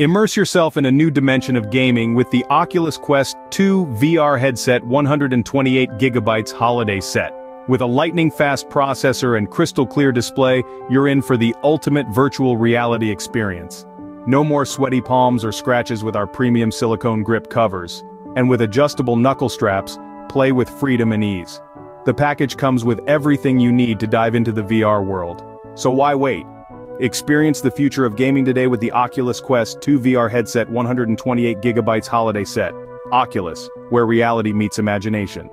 Immerse yourself in a new dimension of gaming with the Oculus Quest 2 VR headset 128GB holiday set. With a lightning-fast processor and crystal-clear display, you're in for the ultimate virtual reality experience. No more sweaty palms or scratches with our premium silicone grip covers. And with adjustable knuckle straps, play with freedom and ease. The package comes with everything you need to dive into the VR world. So why wait? Experience the future of gaming today with the Oculus Quest 2 VR headset 128GB holiday set. Oculus, where reality meets imagination.